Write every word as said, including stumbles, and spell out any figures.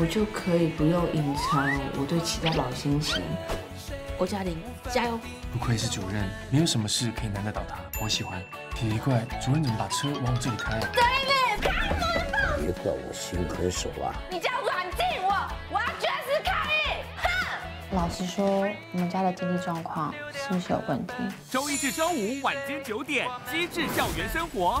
我就可以不用隐藏我对祈祷老的心情。欧嘉玲，加油！不愧是主任，没有什么事可以难得倒他。我喜欢。奇怪，主任怎么把车往我这里开啊？对面，别怪我心狠手辣、啊。你这样软禁我，我要绝食抗议！哼！老实说，我们家的经济状况是不是有问题？周一至周五晚间九点，《机智校园生活》。